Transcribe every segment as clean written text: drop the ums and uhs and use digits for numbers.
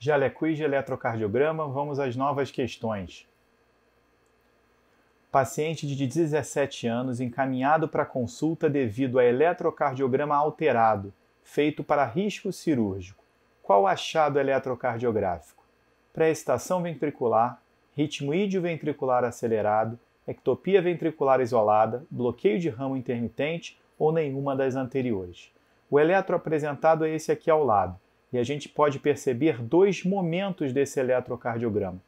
JaleQuiz de eletrocardiograma, vamos às novas questões. Paciente de 17 anos encaminhado para consulta devido a eletrocardiograma alterado, feito para risco cirúrgico. Qual achado eletrocardiográfico? Pré-excitação ventricular, ritmo idioventricular acelerado, ectopia ventricular isolada, bloqueio de ramo intermitente ou nenhuma das anteriores. O eletro apresentado é esse aqui ao lado, e a gente pode perceber dois momentos desse eletrocardiograma.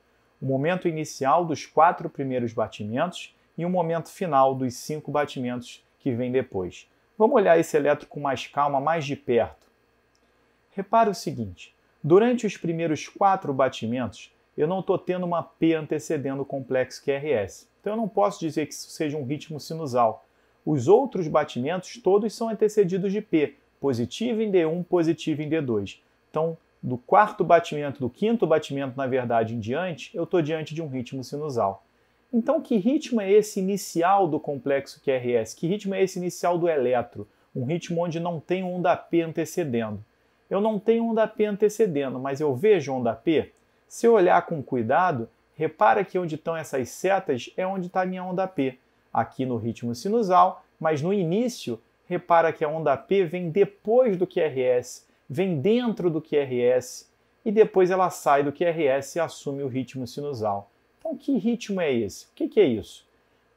O momento inicial dos 4 primeiros batimentos e o momento final dos 5 batimentos que vem depois. Vamos olhar esse eletro com mais calma, mais de perto. Repara o seguinte, durante os primeiros 4 batimentos, eu não estou tendo uma P antecedendo o complexo QRS. Então eu não posso dizer que isso seja um ritmo sinusal. Os outros batimentos todos são antecedidos de P, positivo em D1, positivo em D2. Então, do 4º batimento, do 5º batimento, na verdade, em diante, eu estou diante de um ritmo sinusal. Então, que ritmo é esse inicial do complexo QRS? Que ritmo é esse inicial do eletro? Um ritmo onde não tem onda P antecedendo. Eu não tenho onda P antecedendo, mas eu vejo onda P. Se eu olhar com cuidado, repara que onde estão essas setas é onde está a minha onda P. Aqui no ritmo sinusal, mas no início, repara que a onda P vem depois do QRS, vem dentro do QRS e depois ela sai do QRS e assume o ritmo sinusal. Então, que ritmo é esse? O que é isso?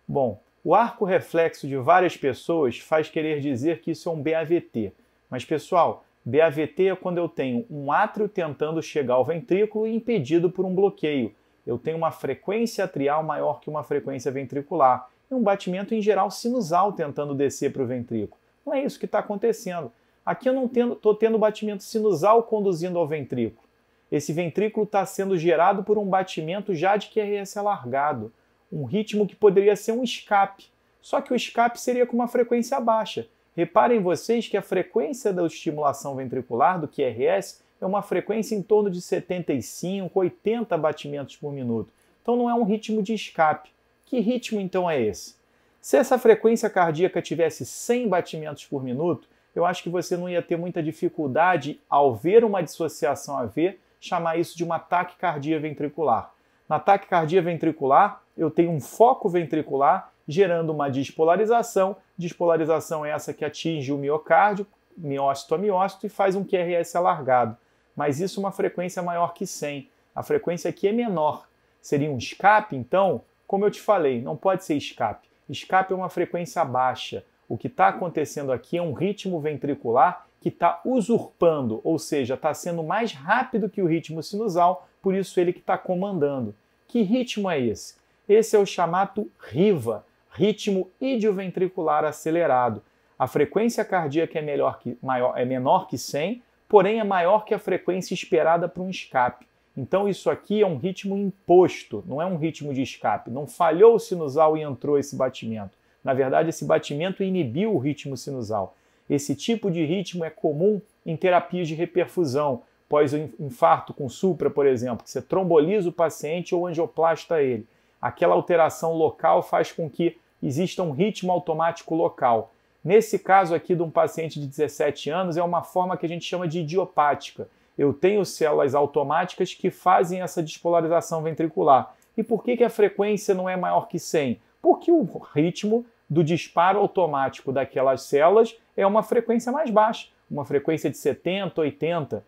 Bom, o arco reflexo de várias pessoas faz querer dizer que isso é um BAVT. Mas, pessoal, BAVT é quando eu tenho um átrio tentando chegar ao ventrículo e impedido por um bloqueio. Eu tenho uma frequência atrial maior que uma frequência ventricular e um batimento, em geral, sinusal tentando descer para o ventrículo. Não é isso que está acontecendo. Aqui eu não estou tendo batimento sinusal conduzindo ao ventrículo. Esse ventrículo está sendo gerado por um batimento já de QRS alargado, um ritmo que poderia ser um escape, só que o escape seria com uma frequência baixa. Reparem vocês que a frequência da estimulação ventricular do QRS é uma frequência em torno de 75, 80 batimentos por minuto. Então não é um ritmo de escape. Que ritmo então é esse? Se essa frequência cardíaca tivesse 100 batimentos por minuto, eu acho que você não ia ter muita dificuldade, ao ver uma dissociação AV, chamar isso de uma taquicardia ventricular. Na taquicardia ventricular, eu tenho um foco ventricular gerando uma despolarização. Despolarização é essa que atinge o miocárdio, miócito a miócito, e faz um QRS alargado. Mas isso é uma frequência maior que 100. A frequência aqui é menor. Seria um escape, então? Como eu te falei, não pode ser escape. Escape é uma frequência baixa. O que está acontecendo aqui é um ritmo ventricular que está usurpando, ou seja, está sendo mais rápido que o ritmo sinusal, por isso ele que está comandando. Que ritmo é esse? Esse é o chamado RIVA, ritmo idioventricular acelerado. A frequência cardíaca é menor que 100, porém é maior que a frequência esperada para um escape. Então isso aqui é um ritmo imposto, não é um ritmo de escape. Não falhou o sinusal e entrou esse batimento. Na verdade, esse batimento inibiu o ritmo sinusal. Esse tipo de ritmo é comum em terapias de reperfusão, pós um infarto com supra, por exemplo, que você tromboliza o paciente ou angioplasta ele. Aquela alteração local faz com que exista um ritmo automático local. Nesse caso aqui de um paciente de 17 anos, é uma forma que a gente chama de idiopática. Eu tenho células automáticas que fazem essa despolarização ventricular. E por que a frequência não é maior que 100? Porque o ritmo do disparo automático daquelas células é uma frequência mais baixa, uma frequência de 70, 80.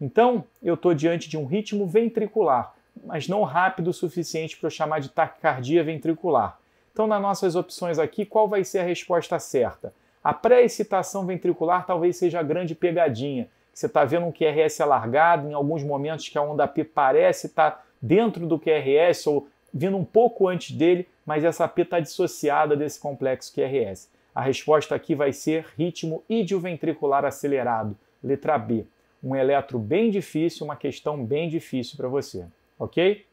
Então, eu estou diante de um ritmo ventricular, mas não rápido o suficiente para eu chamar de taquicardia ventricular. Então, nas nossas opções aqui, qual vai ser a resposta certa? A pré-excitação ventricular talvez seja a grande pegadinha. Você está vendo um QRS alargado, em alguns momentos que a onda P parece estar dentro do QRS ou vindo um pouco antes dele, mas essa P está dissociada desse complexo QRS. A resposta aqui vai ser ritmo idioventricular acelerado, letra B. Um eletro bem difícil, uma questão bem difícil para você, ok?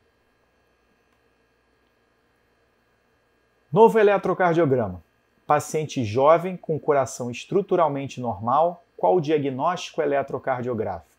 Novo eletrocardiograma. Paciente jovem com coração estruturalmente normal, qual o diagnóstico eletrocardiográfico?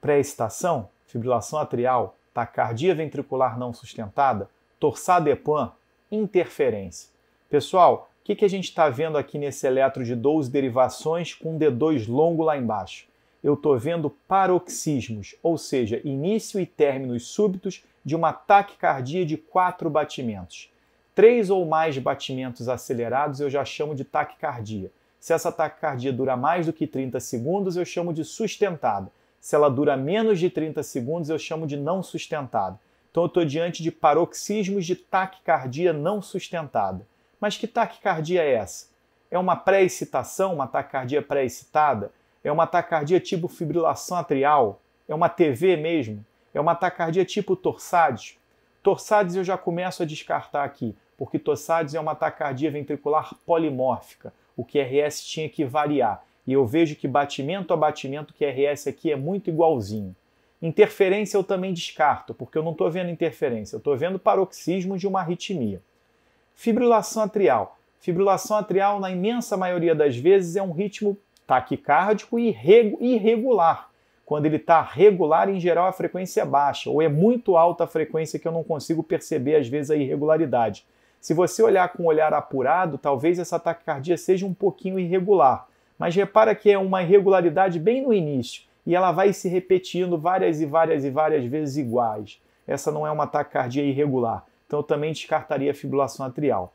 Pré-excitação, fibrilação atrial, taquicardia ventricular não sustentada, torçadepan, interferência. Pessoal, o que a gente está vendo aqui nesse eletro de 12 derivações com D2 longo lá embaixo? eu estou vendo paroxismos, ou seja, início e términos súbitos de uma taquicardia de 4 batimentos. 3 ou mais batimentos acelerados eu já chamo de taquicardia. Se essa taquicardia dura mais do que 30 segundos, eu chamo de sustentada. Se ela dura menos de 30 segundos, eu chamo de não sustentada. Então eu estou diante de paroxismos de taquicardia não sustentada. Mas que taquicardia é essa? É uma pré-excitação, uma taquicardia pré-excitada? É uma taquicardia tipo fibrilação atrial? É uma TV mesmo? É uma taquicardia tipo torsades? Torsades eu já começo a descartar aqui, porque torsades é uma taquicardia ventricular polimórfica. O QRS tinha que variar. E eu vejo que batimento a batimento o QRS aqui é muito igualzinho. Interferência eu também descarto, porque eu não estou vendo interferência, eu estou vendo paroxismos de uma arritmia. Fibrilação atrial. Fibrilação atrial, na imensa maioria das vezes, é um ritmo taquicárdico e irregular. Quando ele está regular, em geral, a frequência é baixa, ou é muito alta a frequência que eu não consigo perceber, às vezes, a irregularidade. Se você olhar com um olhar apurado, talvez essa taquicardia seja um pouquinho irregular. Mas repara que é uma irregularidade bem no início. E ela vai se repetindo várias vezes iguais. Essa não é uma taquicardia irregular. Então eu também descartaria a fibrilação atrial.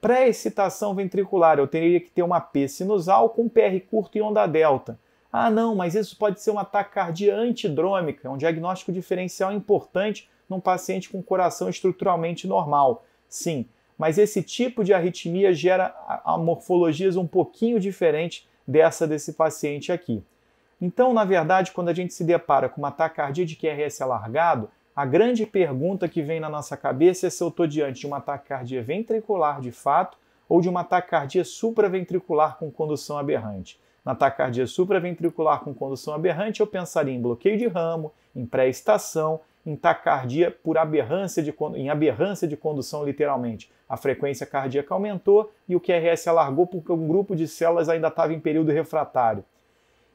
Pré-excitação ventricular, eu teria que ter uma P sinusal com PR curto e onda delta. Ah não, mas isso pode ser uma taquicardia antidrômica, é um diagnóstico diferencial importante num paciente com coração estruturalmente normal. Sim, mas esse tipo de arritmia gera morfologias um pouquinho diferentes desse paciente aqui. Então, na verdade, quando a gente se depara com uma taquicardia de QRS alargado, a grande pergunta que vem na nossa cabeça é se eu estou diante de uma taquicardia ventricular de fato ou de uma taquicardia supraventricular com condução aberrante. Na taquicardia supraventricular com condução aberrante, eu pensaria em bloqueio de ramo, em pré-excitação, em taquicardia por aberrância em aberrância de condução, literalmente. A frequência cardíaca aumentou e o QRS alargou porque um grupo de células ainda estava em período refratário.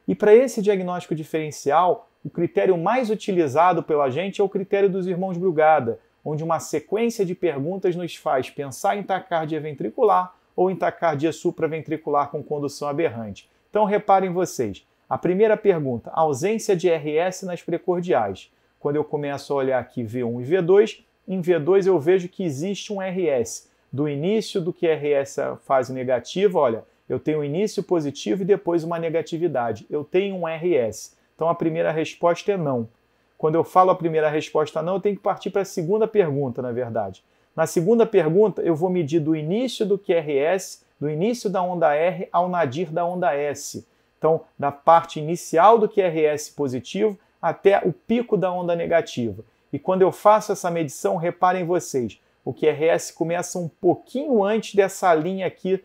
E para esse diagnóstico diferencial, o critério mais utilizado pela gente é o critério dos irmãos Brugada, onde uma sequência de perguntas nos faz pensar em taquicardia ventricular ou em taquicardia supraventricular com condução aberrante. Então reparem vocês, a primeira pergunta, ausência de RS nas precordiais. Quando eu começo a olhar aqui V1 e V2, em V2 eu vejo que existe um RS. Do início do QRS a fase negativa, olha, eu tenho um início positivo e depois uma negatividade. Eu tenho um RS. Então a primeira resposta é não. Quando eu falo a primeira resposta não, eu tenho que partir para a segunda pergunta, na verdade. Na segunda pergunta, eu vou medir do início do QRS, do início da onda R ao nadir da onda S. Então, da parte inicial do QRS positivo até o pico da onda negativa. E quando eu faço essa medição, reparem vocês, o QRS começa um pouquinho antes dessa linha aqui,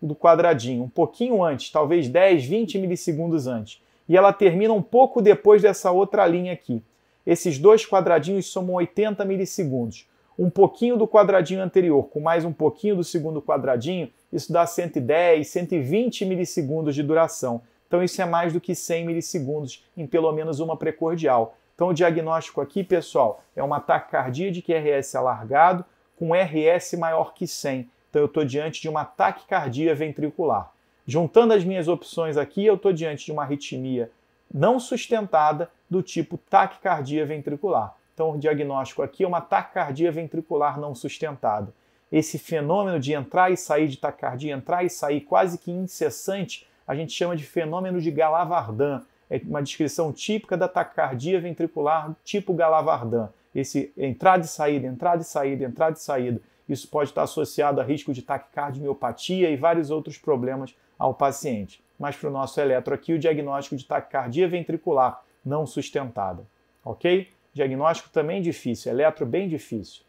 do quadradinho, um pouquinho antes, talvez 10, 20 milissegundos antes. E ela termina um pouco depois dessa outra linha aqui. Esses dois quadradinhos somam 80 milissegundos. Um pouquinho do quadradinho anterior com mais um pouquinho do segundo quadradinho, isso dá 110, 120 milissegundos de duração. Então isso é mais do que 100 milissegundos em pelo menos uma precordial. Então o diagnóstico aqui, pessoal, é uma taquicardia de QRS alargado com RS maior que 100. Então eu estou diante de uma taquicardia ventricular. Juntando as minhas opções aqui, eu estou diante de uma arritmia não sustentada do tipo taquicardia ventricular. Então o diagnóstico aqui é uma taquicardia ventricular não sustentada. Esse fenômeno de entrar e sair de taquicardia, entrar e sair quase que incessante, a gente chama de fenômeno de Gallavardin. É uma descrição típica da taquicardia ventricular tipo Gallavardin. Esse entrada e saída, entrada e saída, entrada e saída. Isso pode estar associado a risco de taquicardia, miopatia e vários outros problemas ao paciente. Mas para o nosso eletro aqui, o diagnóstico de taquicardia ventricular não sustentada. Ok? Diagnóstico também difícil, eletro bem difícil.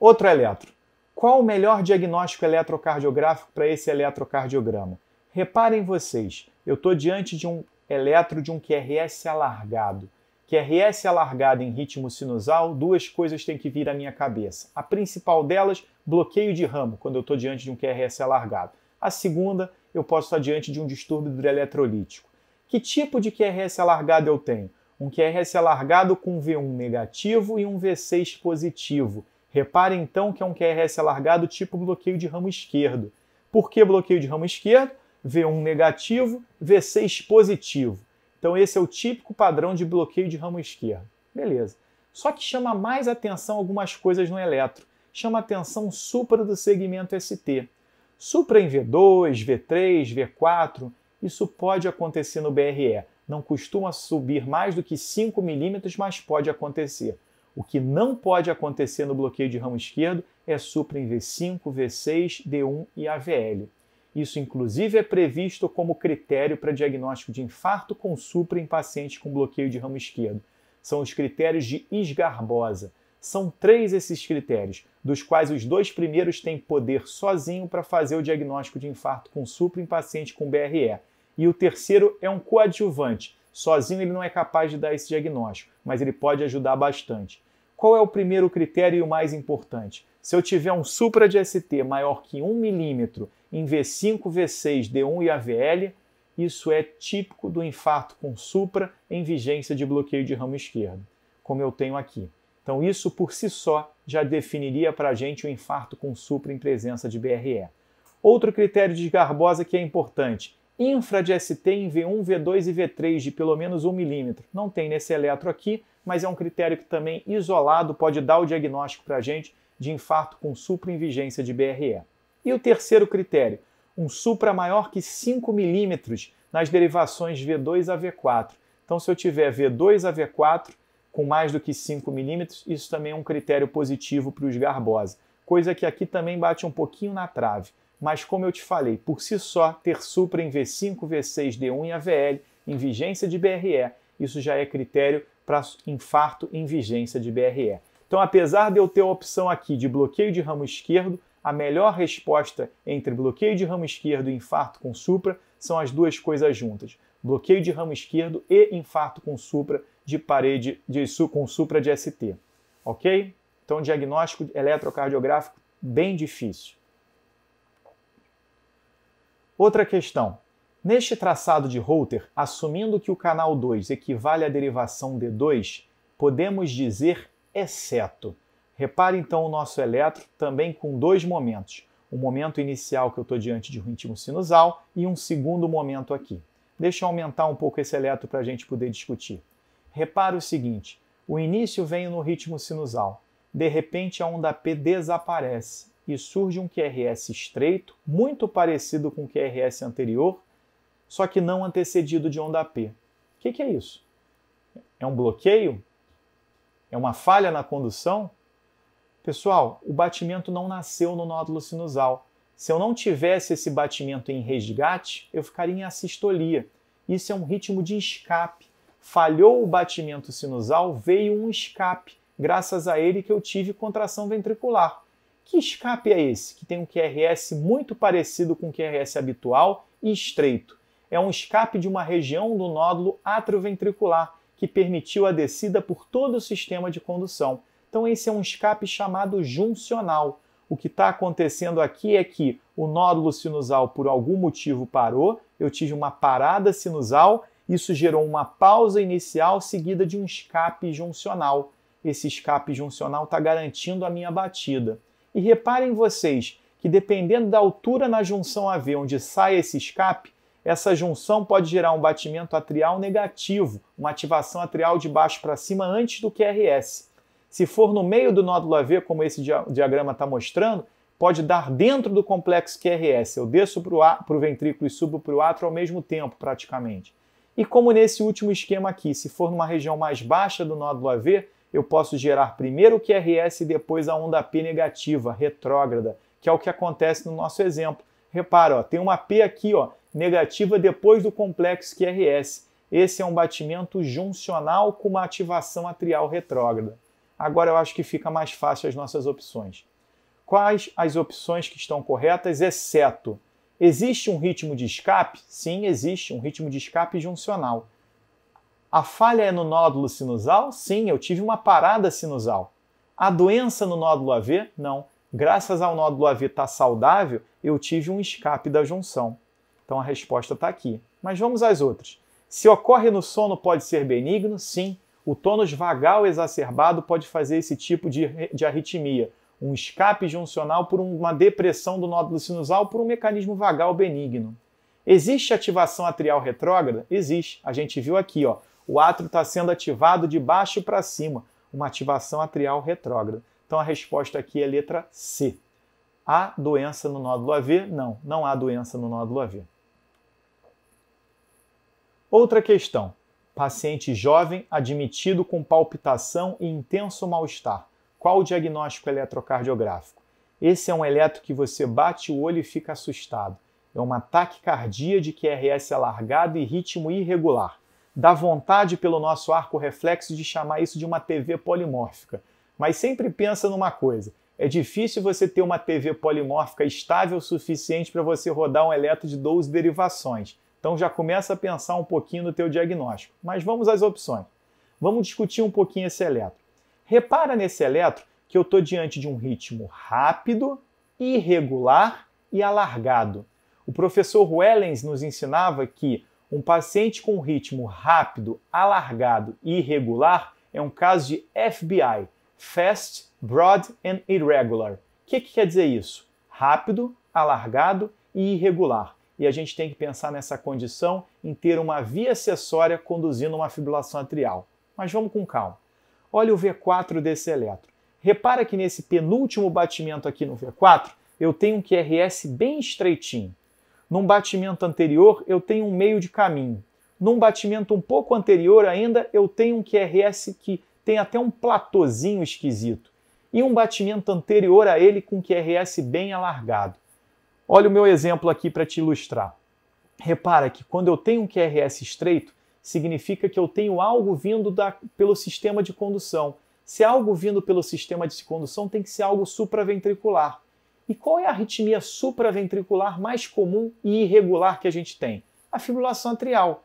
Outro eletro. Qual o melhor diagnóstico eletrocardiográfico para esse eletrocardiograma? Reparem vocês, eu estou diante de um eletro de um QRS alargado. QRS alargado em ritmo sinusal, duas coisas têm que vir à minha cabeça. A principal delas, bloqueio de ramo, quando eu estou diante de um QRS alargado. A segunda, eu posso estar diante de um distúrbio eletrolítico. Que tipo de QRS alargado eu tenho? Um QRS alargado com V1 negativo e um V6 positivo. Reparem então que é um QRS alargado tipo bloqueio de ramo esquerdo. Por que bloqueio de ramo esquerdo? V1 negativo, V6 positivo. Então esse é o típico padrão de bloqueio de ramo esquerdo. Beleza. Só que chama mais atenção algumas coisas no eletro. Chama atenção o supra do segmento ST. Supra em V2, V3, V4, isso pode acontecer no BRE. Não costuma subir mais do que 5 milímetros, mas pode acontecer. O que não pode acontecer no bloqueio de ramo esquerdo é supra em V5, V6, D1 e AVL. Isso, inclusive, é previsto como critério para diagnóstico de infarto com supra em pacientes com bloqueio de ramo esquerdo. São os critérios de Sgarbossa. São 3 esses critérios, dos quais os 2 primeiros têm poder sozinho para fazer o diagnóstico de infarto com supra em paciente com BRE. E o terceiro é um coadjuvante. Sozinho ele não é capaz de dar esse diagnóstico, mas ele pode ajudar bastante. Qual é o primeiro critério e o mais importante? Se eu tiver um supra de ST maior que 1 milímetro em V5, V6, D1 e AVL, isso é típico do infarto com supra em vigência de bloqueio de ramo esquerdo, como eu tenho aqui. Então isso por si só já definiria para a gente o infarto com supra em presença de BRE. Outro critério de Sgarbossa que é importante, infra de ST em V1, V2 e V3 de pelo menos 1 milímetro. Não tem nesse eletro aqui, mas é um critério que também isolado pode dar o diagnóstico para a gente de infarto com supra em vigência de BRE. E o terceiro critério, um supra maior que 5 milímetros nas derivações V2 a V4. Então se eu tiver V2 a V4 com mais do que 5 milímetros, isso também é um critério positivo para o Sgarbossa. Coisa que aqui também bate um pouquinho na trave. Mas como eu te falei, por si só, ter supra em V5, V6, D1 e AVL em vigência de BRE, isso já é critério para infarto em vigência de BRE. Então, apesar de eu ter a opção aqui de bloqueio de ramo esquerdo, a melhor resposta entre bloqueio de ramo esquerdo e infarto com supra são as duas coisas juntas. Bloqueio de ramo esquerdo e infarto com supra de parede com supra de ST. Ok? Então, diagnóstico eletrocardiográfico bem difícil. Outra questão. Neste traçado de Holter, assumindo que o canal 2 equivale à derivação D2, podemos dizer exceto. Repare então o nosso eletro também com 2 momentos. Um momento inicial que eu estou diante de um ritmo sinusal e um segundo momento aqui. Deixa eu aumentar um pouco esse eletro para a gente poder discutir. Repare o seguinte, o início vem no ritmo sinusal. De repente a onda P desaparece e surge um QRS estreito, muito parecido com o QRS anterior, só que não antecedido de onda P. O que é isso? É um bloqueio? É uma falha na condução? Pessoal, o batimento não nasceu no nódulo sinusal. Se eu não tivesse esse batimento em resgate, eu ficaria em assistolia. Isso é um ritmo de escape. Falhou o batimento sinusal, veio um escape. Graças a ele que eu tive contração ventricular. Que escape é esse? Que tem um QRS muito parecido com o QRS habitual e estreito. É um escape de uma região do nódulo atrioventricular, que permitiu a descida por todo o sistema de condução. Então esse é um escape chamado juncional. O que está acontecendo aqui é que o nódulo sinusal por algum motivo parou, eu tive uma parada sinusal, isso gerou uma pausa inicial seguida de um escape juncional. Esse escape juncional está garantindo a minha batida. E reparem vocês que dependendo da altura na junção AV onde sai esse escape, essa junção pode gerar um batimento atrial negativo, uma ativação atrial de baixo para cima antes do QRS. Se for no meio do nódulo AV, como esse diagrama está mostrando, pode dar dentro do complexo QRS. Eu desço para o ventrículo e subo para o átrio ao mesmo tempo, praticamente. E como nesse último esquema aqui, se for numa região mais baixa do nódulo AV, eu posso gerar primeiro o QRS e depois a onda P negativa, retrógrada, que é o que acontece no nosso exemplo. Repara, ó, tem uma P aqui ó, negativa depois do complexo QRS. Esse é um batimento juncional com uma ativação atrial retrógrada. Agora eu acho que fica mais fácil as nossas opções. Quais as opções que estão corretas, exceto? Existe um ritmo de escape? Sim, existe um ritmo de escape juncional. A falha é no nódulo sinusal? Sim, eu tive uma parada sinusal. A doença no nódulo AV? Não. Graças ao nódulo AV estar saudável, eu tive um escape da junção. Então a resposta está aqui. Mas vamos às outras. Se ocorre no sono, pode ser benigno? Sim. O tônus vagal exacerbado pode fazer esse tipo de arritmia. Um escape juncional por uma depressão do nódulo sinusal por um mecanismo vagal benigno. Existe ativação atrial retrógrada? Existe. A gente viu aqui, ó, o átrio está sendo ativado de baixo para cima, uma ativação atrial retrógrada. Então a resposta aqui é letra C. Há doença no nódulo AV? Não, não há doença no nódulo AV. Outra questão. Paciente jovem admitido com palpitação e intenso mal-estar. Qual o diagnóstico eletrocardiográfico? Esse é um eletro que você bate o olho e fica assustado. É uma taquicardia de QRS alargado e ritmo irregular. Dá vontade pelo nosso arco reflexo de chamar isso de uma TV polimórfica. Mas sempre pensa numa coisa. É difícil você ter uma TV polimórfica estável o suficiente para você rodar um eletro de 12 derivações. Então já começa a pensar um pouquinho no teu diagnóstico. Mas vamos às opções. Vamos discutir um pouquinho esse eletro. Repara nesse eletro que eu estou diante de um ritmo rápido, irregular e alargado. O professor Wellens nos ensinava que um paciente com ritmo rápido, alargado e irregular é um caso de FBI. Fast, broad and irregular. O que quer dizer isso? Rápido, alargado e irregular. E a gente tem que pensar nessa condição em ter uma via acessória conduzindo uma fibrilação atrial. Mas vamos com calma. Olha o V4 desse eletro. Repara que nesse penúltimo batimento aqui no V4, eu tenho um QRS bem estreitinho. Num batimento anterior, eu tenho um meio de caminho. Num batimento um pouco anterior ainda, eu tenho um QRS que tem até um platôzinho esquisito. E um batimento anterior a ele com QRS bem alargado. Olha o meu exemplo aqui para te ilustrar. Repara que quando eu tenho um QRS estreito, significa que eu tenho algo vindo pelo sistema de condução. Se algo vindo pelo sistema de condução, tem que ser algo supraventricular. E qual é a arritmia supraventricular mais comum e irregular que a gente tem? A fibrilação atrial.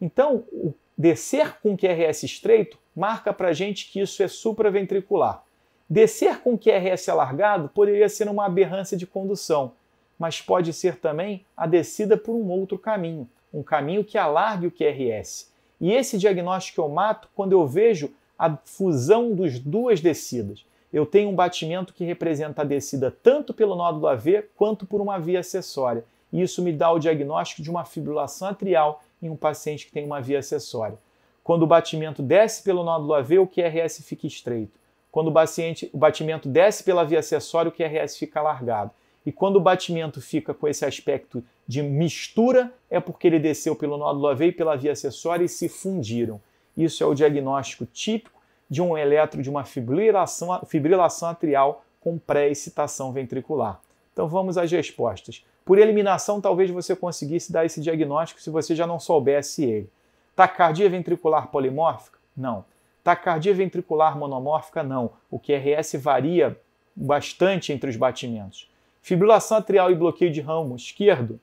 Então, o descer com QRS estreito marca para a gente que isso é supraventricular. Descer com QRS alargado poderia ser uma aberrância de condução. Mas pode ser também a descida por um outro caminho, um caminho que alargue o QRS. E esse diagnóstico eu mato quando eu vejo a fusão das duas descidas. Eu tenho um batimento que representa a descida tanto pelo nódulo AV quanto por uma via acessória. E isso me dá o diagnóstico de uma fibrilação atrial em um paciente que tem uma via acessória. Quando o batimento desce pelo nódulo AV, o QRS fica estreito. Quando o batimento desce pela via acessória, o QRS fica alargado. E quando o batimento fica com esse aspecto de mistura, é porque ele desceu pelo nódulo AV e pela via acessória e se fundiram. Isso é o diagnóstico típico de um eletro de uma fibrilação atrial com pré-excitação ventricular. Então vamos às respostas. Por eliminação, talvez você conseguisse dar esse diagnóstico se você já não soubesse ele. Taquicardia ventricular polimórfica? Não. Taquicardia ventricular monomórfica? Não. O QRS varia bastante entre os batimentos. Fibrilação atrial e bloqueio de ramo esquerdo,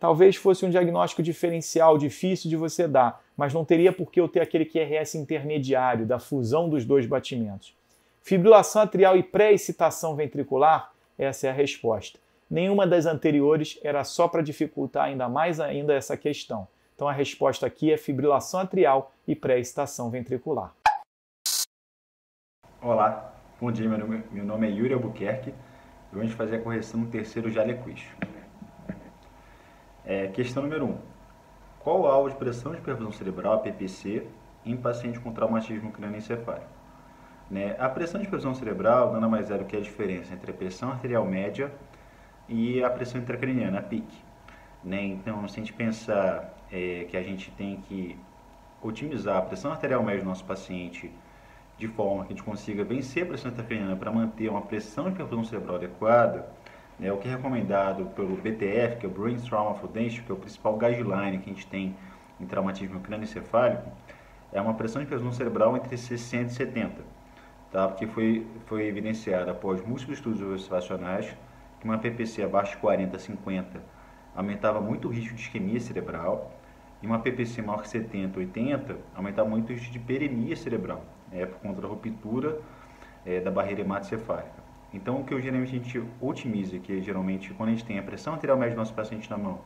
talvez fosse um diagnóstico diferencial, difícil de você dar, mas não teria por que eu ter aquele QRS intermediário, da fusão dos dois batimentos. Fibrilação atrial e pré-excitação ventricular, essa é a resposta. Nenhuma das anteriores era só para dificultar ainda mais essa questão. Então a resposta aqui é fibrilação atrial e pré-excitação ventricular. Olá, bom dia, meu nome é Yuri Albuquerque. Vamos fazer a correção no terceiro JaleQuiz. Questão número 1. Qual o alvo de pressão de perfusão cerebral, PPC, em paciente com traumatismo crânioencefálico? A pressão de perfusão cerebral nada mais é do que a diferença entre a pressão arterial média e a pressão intracraniana, a PIC. Então, se a gente pensar que a gente tem que otimizar a pressão arterial média do nosso paciente de forma que a gente consiga vencer a pressão intracraniana para manter uma pressão de perfusão cerebral adequada, o que é recomendado pelo BTF, que é o Brain Trauma Foundation, que é o principal guideline que a gente tem em traumatismo crânioencefálico, é uma pressão de perfusão cerebral entre 60 e 70, tá? Porque foi evidenciada após múltiplos estudos observacionais que uma PPC abaixo de 40 a 50 aumentava muito o risco de isquemia cerebral e uma PPC maior que 70 a 80 aumentava muito o risco de peremia cerebral. Por conta da ruptura da barreira hematocefálica. Então, o que geralmente a gente otimiza, que geralmente quando a gente tem a pressão arterial média do nosso paciente na mão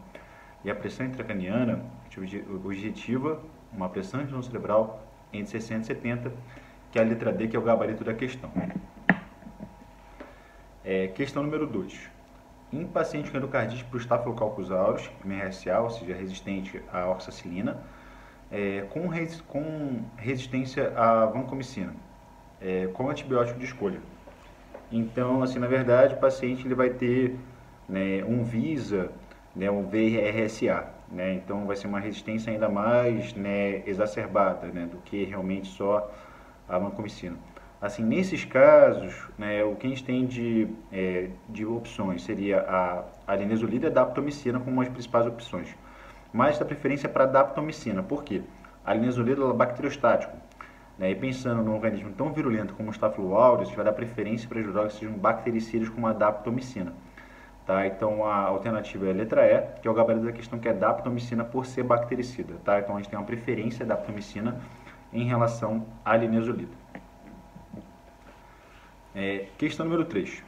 e a pressão intracraniana, a gente objetiva uma pressão de perfusão cerebral entre 60 e 70, que é a letra D, que é o gabarito da questão. Questão número 2. em paciente com endocardite por Staphylococcus aureus, MRSA, ou seja, resistente à oxacilina, com resistência à vancomicina, com antibiótico de escolha. Então, assim, na verdade, o paciente ele vai ter, né, um VISA, né, um VRSA, né, então vai ser uma resistência ainda mais, né, exacerbada, né, do que realmente só a vancomicina. Assim, nesses casos, né, o que a gente tem de opções seria a linezolida e a daptomicina como as principais opções, mas da preferência para a daptomicina. Por quê? A linezolida é bacteriostático, né, e pensando num organismo tão virulento como o Staphylo aureus, a gente vai dar preferência para os drogas que sejam bactericidas como a daptomicina. Tá? Então, a alternativa é a letra E, que é o gabarito da questão, que é daptomicina por ser bactericida. Tá? Então, a gente tem uma preferência da daptomicina em relação à linezolida. Questão número 3.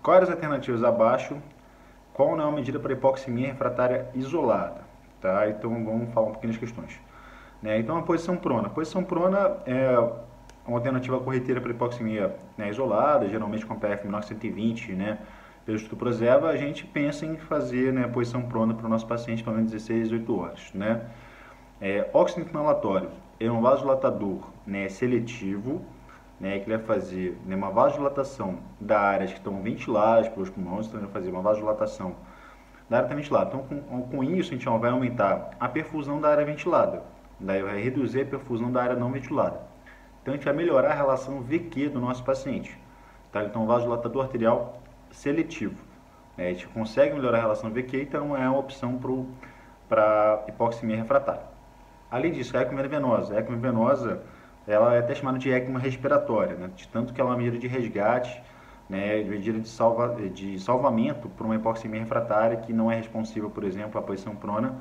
Quais as alternativas abaixo? Qual não é uma medida para hipoxemia refratária isolada? Tá? Então, vamos falar um pouquinho das questões. Né? Então, a posição prona. A posição prona é uma alternativa corriqueira para hipoxemia, né, isolada, geralmente com PF menor que 120, né? Pelo estudo PROSEVA, a gente pensa em fazer, né, posição prona para o nosso paciente pelo menos 16, 8 horas. Né? Óxido nitinolatório é um vasodilatador, né, seletivo, né, que ele vai fazer, né, uma vasodilatação das áreas que estão ventiladas pelos pulmões, então ele vai fazer uma vasodilatação da área que está ventilada. Então, com isso, a gente vai aumentar a perfusão da área ventilada, daí vai reduzir a perfusão da área não ventilada. Então, a gente vai melhorar a relação VQ do nosso paciente. Tá? Então, vasodilatador arterial seletivo. Né? A gente consegue melhorar a relação VQ, então é uma opção para hipoxemia refratária. Além disso, a ECMO venosa. A ECMO venosa, ela é até chamada de ECMO respiratória, né? De tanto que ela é uma medida de resgate, né, medida de salvamento para uma hipoxemia refratária que não é responsiva, por exemplo, à posição prona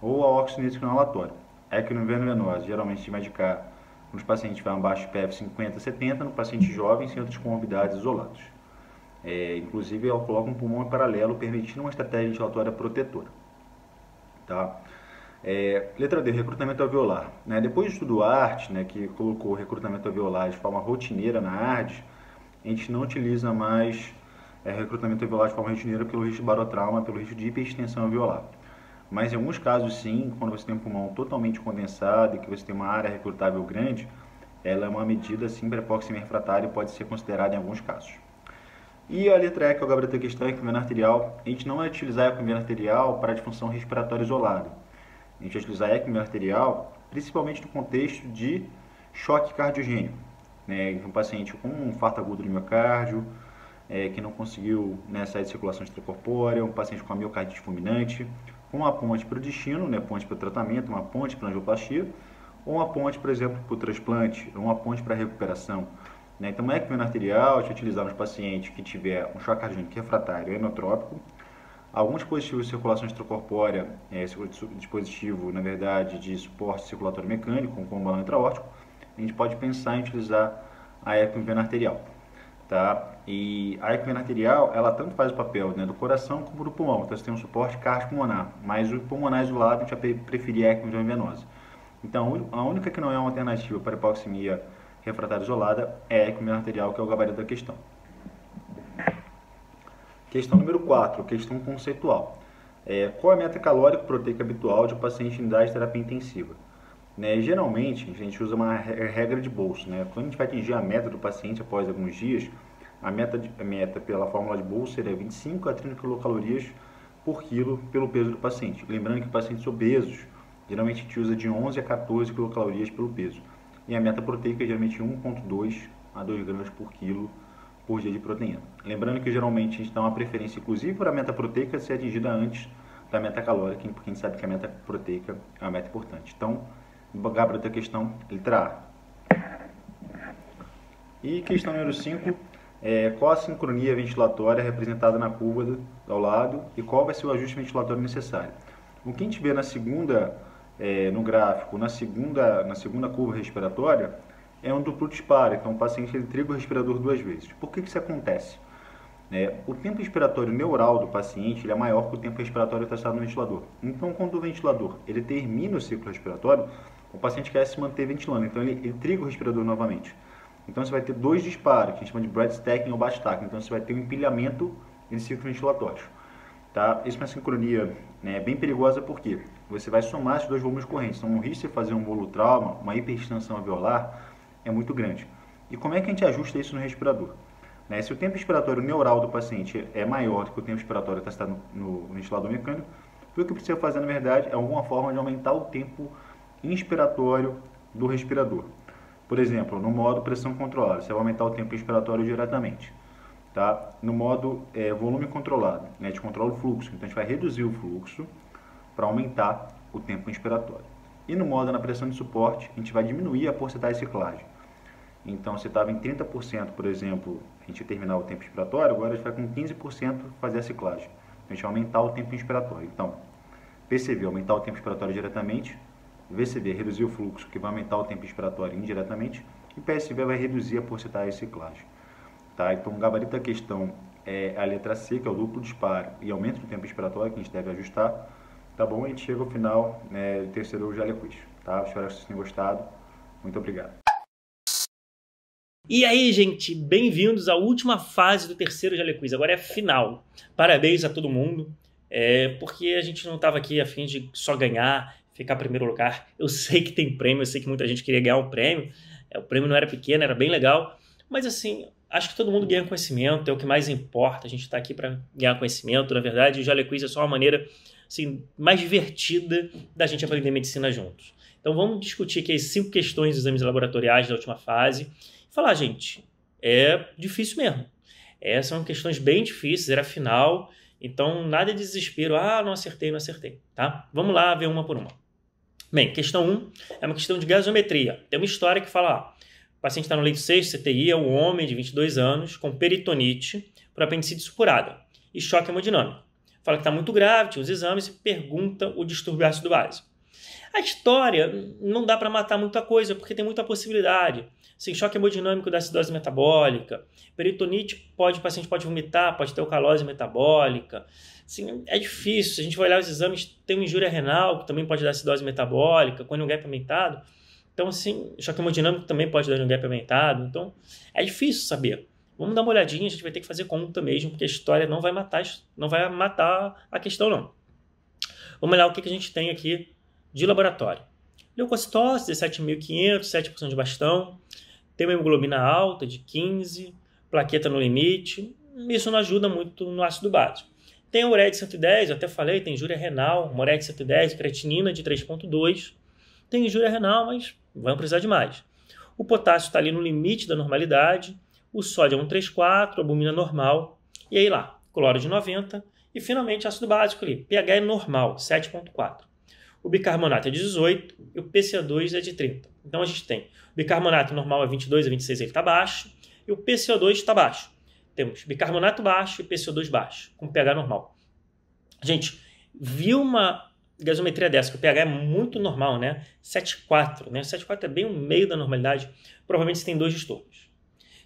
ou ao óxido nitroquinolatório. A ECMO venosa geralmente se vai indicar nos pacientes que vai abaixo de PF 50, 70, no paciente jovem sem outras comorbidades isolados. Inclusive, ela coloca um pulmão em paralelo, permitindo uma estratégia ventilatória protetora. Tá? Letra D, recrutamento alveolar. Né? Depois do estudo ART, né, que colocou o recrutamento alveolar de forma rotineira na ARD, a gente não utiliza mais recrutamento alveolar de forma rotineira pelo risco de barotrauma, pelo risco de hiperextensão alveolar. Mas em alguns casos sim, quando você tem um pulmão totalmente condensado e que você tem uma área recrutável grande, ela é uma medida assim, para hipoxemia refratária, pode ser considerada em alguns casos. E a letra E, que é o gabarito da questão, é a vena arterial. A gente não vai utilizar a vena arterial para a disfunção respiratória isolada. A gente vai utilizar a ECMO arterial, principalmente no contexto de choque cardiogênico, né, um paciente com um infarto agudo do miocárdio, que não conseguiu, né, sair de circulação extracorpórea, um paciente com a miocardite fulminante, uma ponte para o destino, né, ponte para o tratamento, uma ponte para a angioplastia, ou uma ponte, por exemplo, para o transplante, ou uma ponte para a recuperação. Né. Então, a ECMO arterial a gente vai utilizar nos pacientes que tiver um choque cardiogênico refratário ou inotrópico, algum dispositivo de circulação extracorpórea, dispositivo, na verdade, de suporte circulatório mecânico, como balão intraórtico, a gente pode pensar em utilizar a ECMO vena arterial. Tá? E a ECMO vena arterial, ela tanto faz o papel, né, do coração como do pulmão, então você tem um suporte cardiopulmonar, mas o pulmonar isolado a gente vai preferir a ECMO venosa. Então, a única que não é uma alternativa para hipoxemia refratária isolada é a ECMO vena arterial, que é o gabarito da questão. Questão número 4, questão conceitual. Qual a meta calórica proteica habitual de um paciente em unidade de terapia intensiva? Né, geralmente, a gente usa uma regra de bolso. Né? Quando a gente vai atingir a meta do paciente após alguns dias, a meta pela fórmula de bolso seria 25 a 30 quilocalorias por quilo pelo peso do paciente. Lembrando que pacientes obesos, geralmente a gente usa de 11 a 14 quilocalorias pelo peso. E a meta proteica é geralmente 1,2 a 2 gramas por quilo por dia de proteína. Lembrando que geralmente a gente dá uma preferência inclusive para a meta proteica ser atingida antes da meta calórica, porque a gente sabe que a meta proteica é uma meta importante. Então, gabarito da questão, letra A. E questão número 5, qual a sincronia ventilatória representada na curva ao lado e qual vai ser o ajuste ventilatório necessário? O que a gente vê na segunda, no gráfico, na segunda curva respiratória, é um duplo disparo, então o paciente ele triga o respirador duas vezes. Por que isso acontece? O tempo respiratório neural do paciente ele é maior que o tempo respiratório testado no ventilador. Então, quando o ventilador ele termina o ciclo respiratório, o paciente quer se manter ventilando, então ele triga o respirador novamente. Então, você vai ter dois disparos, que a gente chama de breath stacking ou backstacking. Então, você vai ter um empilhamento em ciclo ventilatório. Tá? Isso é uma sincronia, né, bem perigosa, porque você vai somar esses dois volumes correntes. Então, o risco de fazer um bolo trauma, uma hiperextensão alveolar, é muito grande. E como é que a gente ajusta isso no respirador? Né? Se o tempo expiratório neural do paciente é maior do que o tempo expiratório que está no ventilador mecânico, o que eu preciso fazer, na verdade, é alguma forma de aumentar o tempo inspiratório do respirador. Por exemplo, no modo pressão controlada, você vai aumentar o tempo inspiratório diretamente. Tá? No modo volume controlado, né? A gente controla o fluxo, então a gente vai reduzir o fluxo para aumentar o tempo inspiratório. E no modo na pressão de suporte, a gente vai diminuir a porcentagem de ciclagem. Então, se estava em 30%, por exemplo, a gente terminar o tempo inspiratório, agora a gente vai com 15% fazer a ciclagem. Então, a gente vai aumentar o tempo inspiratório. Então, PCV, aumentar o tempo inspiratório diretamente. VCV, reduzir o fluxo, que vai aumentar o tempo inspiratório indiretamente. E PSV vai reduzir a porcentagem de ciclagem. Tá? Então, o gabarito da questão é a letra C, que é o duplo disparo e aumento do tempo inspiratório, que a gente deve ajustar. Tá bom? A gente chega ao final, né, do terceiro JaleQuiz. Tá? Espero que vocês tenham gostado. Muito obrigado. E aí, gente, bem-vindos à última fase do terceiro JaleQuiz. Agora é a final. Parabéns a todo mundo, porque a gente não estava aqui a fim de só ganhar, ficar em primeiro lugar. Eu sei que tem prêmio, eu sei que muita gente queria ganhar um prêmio. O prêmio não era pequeno, era bem legal. Mas, assim, acho que todo mundo ganha conhecimento, é o que mais importa. A gente está aqui para ganhar conhecimento. Na verdade, o JaleQuiz é só uma maneira, assim, mais divertida da gente aprender medicina juntos. Então, vamos discutir aqui as 5 questões dos exames laboratoriais da última fase. Falar, gente, é difícil mesmo. São questões bem difíceis, era final, então nada de desespero. Ah, não acertei, tá? Vamos lá ver uma por uma. Bem, questão 1 é uma questão de gasometria. Tem uma história que fala, o paciente está no leito 6, CTI, é um homem de 22 anos, com peritonite por apendicite supurada e choque hemodinâmico. Fala que está muito grave, tinha os exames e pergunta o distúrbio ácido básico. A história não dá para matar muita coisa, porque tem muita possibilidade. Assim, choque hemodinâmico da acidose metabólica, peritonite, o paciente pode vomitar, pode ter alcalose metabólica. Assim, é difícil, a gente vai olhar os exames, tem uma injúria renal, que também pode dar acidose metabólica, com NEOGAP aumentado. Então, assim, choque hemodinâmico também pode dar NEOGAP aumentado. Então, é difícil saber. Vamos dar uma olhadinha, a gente vai ter que fazer conta mesmo, porque a história não vai matar a questão, não. Vamos olhar o que a gente tem aqui de laboratório. Leucocitose, 17.500, 7% de bastão, tem uma hemoglobina alta de 15, plaqueta no limite, isso não ajuda muito no ácido básico. Tem ureia de 110, eu até falei, tem injúria renal, uma ureia de 110, creatinina de 3.2, tem injúria renal, mas vamos precisar de mais. O potássio está ali no limite da normalidade, o sódio é 1,34, albumina normal, e aí lá, cloro de 90, e finalmente ácido básico ali, pH é normal, 7.4. O bicarbonato é de 18 e o PCO2 é de 30. Então, a gente tem o bicarbonato normal é 22 a 26, ele está baixo, e o PCO2 está baixo. Temos bicarbonato baixo e PCO2 baixo, com pH normal. Gente, viu uma gasometria dessa, que o pH é muito normal, né? 7,4, né? 7,4 é bem o meio da normalidade. Provavelmente você tem 2 distúrbios.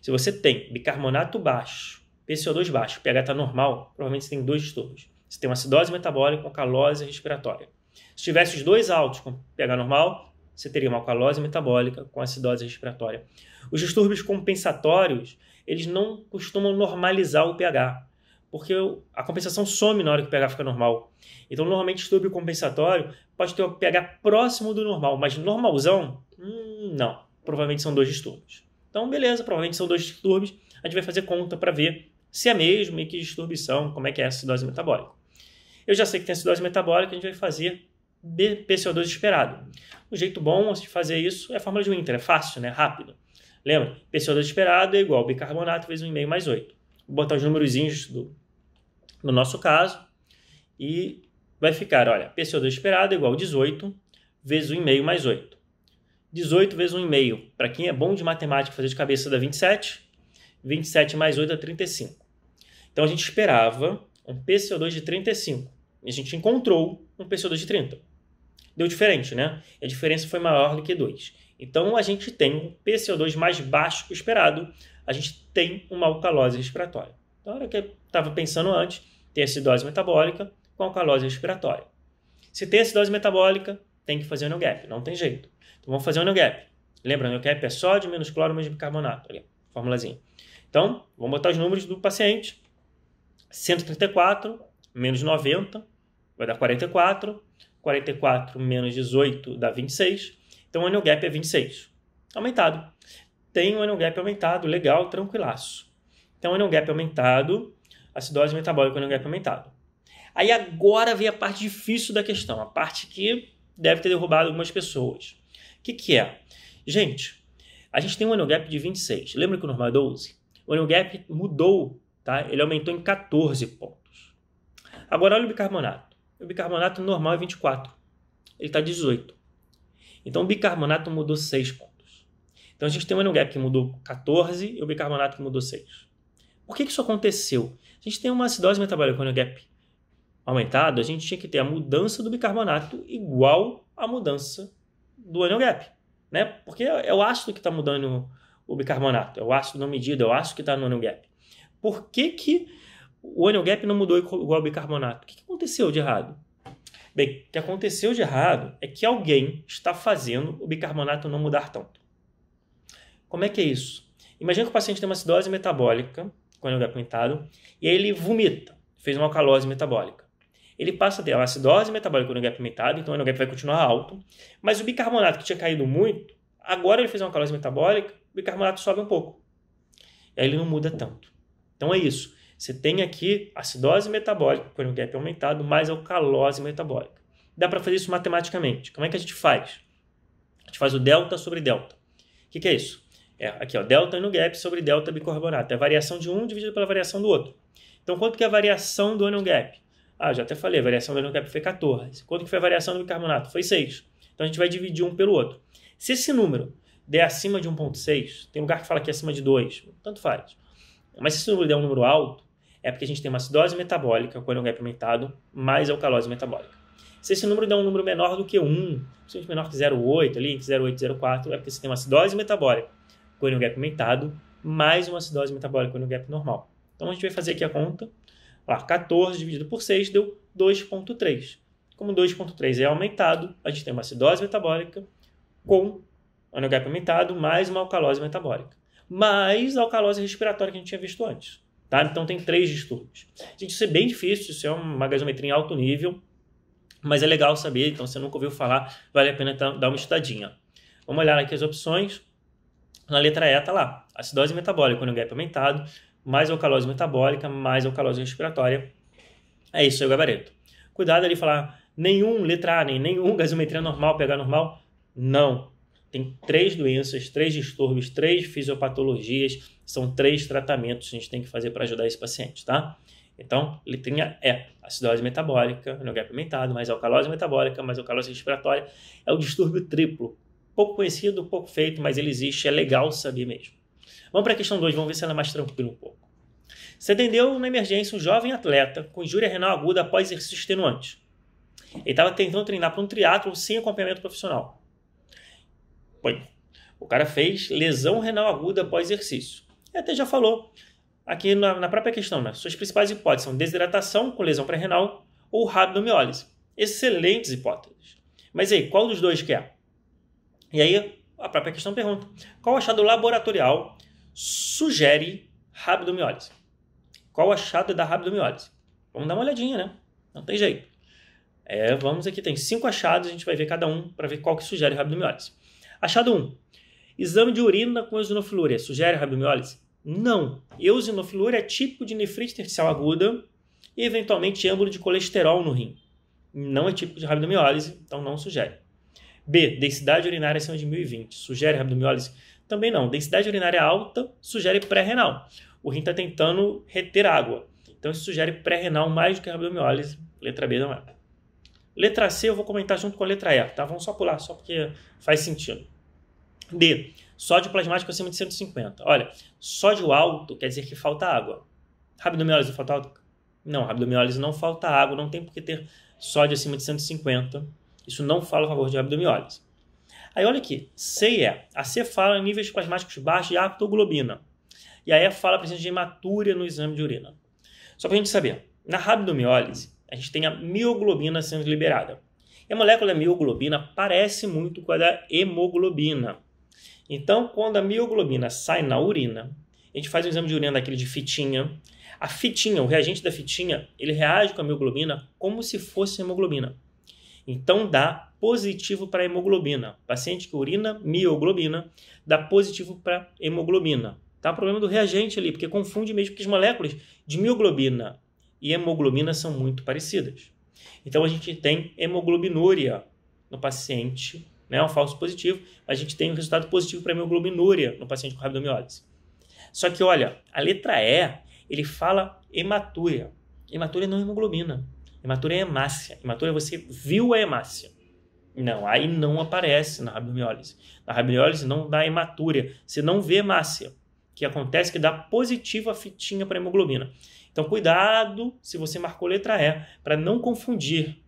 Se você tem bicarbonato baixo, PCO2 baixo, o pH está normal, provavelmente você tem 2 distúrbios. Você tem uma acidose metabólica com alcalose respiratória. Se tivesse os 2 altos com pH normal, você teria uma alcalose metabólica com acidose respiratória. Os distúrbios compensatórios, eles não costumam normalizar o pH, porque a compensação some na hora que o pH fica normal. Então, normalmente, distúrbio compensatório pode ter um pH próximo do normal, mas normalzão, não. Provavelmente são 2 distúrbios. Então, beleza, provavelmente são 2 distúrbios. A gente vai fazer conta para ver se é mesmo e que distúrbios são, como é que é a acidose metabólica. Eu já sei que tem acidose metabólica, a gente vai fazer PCO2 esperado. O jeito bom de fazer isso é a fórmula de Winter, é fácil, né? Rápido. Lembra? PCO2 esperado é igual bicarbonato vezes 1,5 mais 8. Vou botar os númerozinhos no nosso caso e vai ficar, olha, PCO2 esperado é igual 18 vezes 1,5 mais 8. 18 vezes 1,5, para quem é bom de matemática fazer de cabeça, dá 27. 27 mais 8 dá 35. Então, a gente esperava um PCO2 de 35. E a gente encontrou um PCO2 de 30. Deu diferente, né? A diferença foi maior do que 2. Então, a gente tem um PCO2 mais baixo que o esperado. A gente tem uma alcalose respiratória. Então, era o que eu estava pensando antes. Tem acidose metabólica com alcalose respiratória. Se tem acidose metabólica, tem que fazer o NEOGAP. Não tem jeito. Então, vamos fazer o NEOGAP. Lembra, o NEOGAP é sódio menos cloro menos bicarbonato. Olha, formulazinha. Então, vamos botar os números do paciente. 134 menos 90 vai dar 44, 44 menos 18 dá 26, então o NEOGAP é 26, aumentado. Tem o NEOGAP aumentado, legal, tranquilaço. Então o NEOGAP aumentado, acidose metabólica, o NEOGAP aumentado. Aí agora vem a parte difícil da questão, a parte que deve ter derrubado algumas pessoas. O que que é? Gente, a gente tem um NEOGAP de 26, lembra que o normal é 12? O NEOGAP mudou, tá? Ele aumentou em 14 pontos. Agora olha o bicarbonato. O bicarbonato normal é 24, ele está 18. Então o bicarbonato mudou 6 pontos. Então a gente tem um NEOGAP que mudou 14 e o bicarbonato que mudou 6. Por que que isso aconteceu? A gente tem uma acidose metabólica com NEOGAP aumentado, a gente tinha que ter a mudança do bicarbonato igual à mudança do NEOGAP, né? Porque é o ácido que está mudando o bicarbonato, é o ácido não medido, é o ácido que está no NEOGAP. Por que que o NEOGAP não mudou igual ao bicarbonato? O que aconteceu de errado? Bem, o que aconteceu de errado é que alguém está fazendo o bicarbonato não mudar tanto. Como é que é isso? Imagina que o paciente tem uma acidose metabólica com NEOGAP aumentado e aí ele vomita, fez uma alcalose metabólica. Ele passa a ter uma acidose metabólica com NEOGAP aumentado, então o NEOGAP vai continuar alto, mas o bicarbonato que tinha caído muito, agora ele fez uma alcalose metabólica, o bicarbonato sobe um pouco. E aí ele não muda tanto. Então é isso. Você tem aqui acidose metabólica com NEOGAP aumentado mais alcalose metabólica. Dá para fazer isso matematicamente. Como é que a gente faz? A gente faz o delta sobre delta. O que que é isso? É aqui, ó, delta NEOGAP sobre delta bicarbonato. É a variação de um dividido pela variação do outro. Então quanto que é a variação do NEOGAP? Ah, já até falei, a variação do NEOGAP foi 14. Quanto que foi a variação do bicarbonato? Foi 6. Então a gente vai dividir um pelo outro. Se esse número der acima de 1,6, tem lugar que fala que é acima de 2, tanto faz. Mas se esse número der um número alto, é porque a gente tem uma acidose metabólica com NEOGAP aumentado mais alcalose metabólica. Se esse número der um número menor do que 1, principalmente menor que 0,8, ali, entre 0,8 e 0,4, é porque você tem uma acidose metabólica com NEOGAP aumentado mais uma acidose metabólica com NEOGAP normal. Então a gente vai fazer aqui a conta. 14 dividido por 6 deu 2,3. Como 2,3 é aumentado, a gente tem uma acidose metabólica com NEOGAP aumentado mais uma alcalose metabólica, mais a alcalose respiratória que a gente tinha visto antes. Tá? Então tem 3 distúrbios. Gente, isso é bem difícil, isso é uma gasometria em alto nível, mas é legal saber, então se você nunca ouviu falar, vale a pena dar uma estudadinha. Vamos olhar aqui as opções. Na letra E está lá, acidose metabólica com NEOGAP aumentado, mais alcalose metabólica, mais alcalose respiratória. É isso, é o gabarito. Cuidado ali falar, nenhum letra A, nem nenhum gasometria normal, pH normal. Não. Tem 3 doenças, 3 distúrbios, 3 fisiopatologias, são 3 tratamentos que a gente tem que fazer para ajudar esse paciente, tá? Então, letrinha E, acidose metabólica, NEOGAP aumentado, mais alcalose metabólica, mais alcalose respiratória. É o distúrbio triplo. Pouco conhecido, pouco feito, mas ele existe, é legal saber mesmo. Vamos para a questão 2, vamos ver se ela é mais tranquila um pouco. Você atendeu na emergência um jovem atleta com injúria renal aguda após exercício extenuante. Ele estava tentando treinar para um triatlo sem acompanhamento profissional. Bom, o cara fez lesão renal aguda após exercício. E até já falou aqui na própria questão, né? Suas principais hipóteses são desidratação com lesão pré-renal ou rabdomiólise. Excelentes hipóteses. Mas aí, qual dos dois que é? E aí, a própria questão pergunta, qual achado laboratorial sugere rabdomiólise? Qual achado é da rabdomiólise? Vamos dar uma olhadinha, né? Não tem jeito. É, vamos aqui, tem 5 achados, a gente vai ver cada um para ver qual que sugere rabdomiólise. Achado 1, exame de urina com eosinofilúria sugere rabdomiólise? Não. Eosinofilúria é tipo de nefrite intersticial aguda e eventualmente êmbolo de colesterol no rim. Não é tipo de rabdomiólise, então não sugere. B, densidade urinária acima de 1020, sugere rabdomiólise? Também não. Densidade urinária alta sugere pré-renal. O rim está tentando reter água. Então isso sugere pré-renal mais do que rabdomiólise. Letra B não é. Letra C eu vou comentar junto com a letra E, tá? Vamos só pular, só porque faz sentido. D, sódio plasmático acima de 150. Olha, sódio alto quer dizer que falta água. Rabdomiólise falta água? Não, rabdomiólise não falta água, não tem por que ter sódio acima de 150. Isso não fala a favor de rabdomiólise. Aí olha aqui, C e E. A C fala em níveis plasmáticos baixos de haptoglobina. E a E fala a presença de hematúria no exame de urina. Só para a gente saber, na rabdomiólise, a gente tem a mioglobina sendo liberada. E a molécula da mioglobina parece muito com a da hemoglobina. Então, quando a mioglobina sai na urina, a gente faz um exame de urina daquele de fitinha, A fitinha, o reagente da fitinha, ele reage com a hemoglobina como se fosse hemoglobina. Então dá positivo para hemoglobina. Paciente que urina mioglobina dá positivo para hemoglobina. Tá? O problema do reagente ali, porque confunde mesmo, porque as moléculas de mioglobina e hemoglobina são muito parecidas. Então a gente tem hemoglobinúria no paciente, né, um falso positivo, a gente tem um resultado positivo para hemoglobinúria no paciente com rabdomiólise. Só que olha, a letra E, ele fala hematúria. Hematúria não é hemoglobina. Hematúria é hemácia. Hematúria você viu a hemácia. Não, aí não aparece na rabdomiólise. Na rabdomiólise não dá hematúria. Você não vê hemácia. Que acontece que dá positiva a fitinha para hemoglobina. Então cuidado se você marcou letra E, para não confundir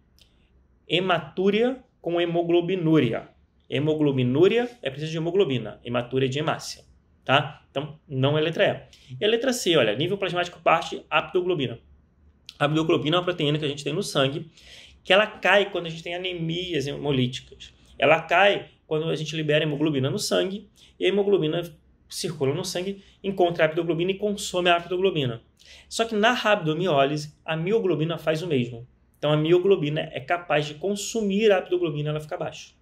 hematúria com hemoglobinúria. Hemoglobinúria é preciso de hemoglobina, hematúria de hemácia, tá? Então não é letra E. E a letra C, olha, nível plasmático parte aptoglobina. A aptoglobina é uma proteína que a gente tem no sangue, que ela cai quando a gente tem anemias hemolíticas. Ela cai quando a gente libera hemoglobina no sangue e a hemoglobina circula no sangue, encontra a aptoglobina e consome a aptoglobina. Só que na rabdomiólise, a mioglobina faz o mesmo. Então, a mioglobina é capaz de consumir a aptoglobina, ela fica baixa.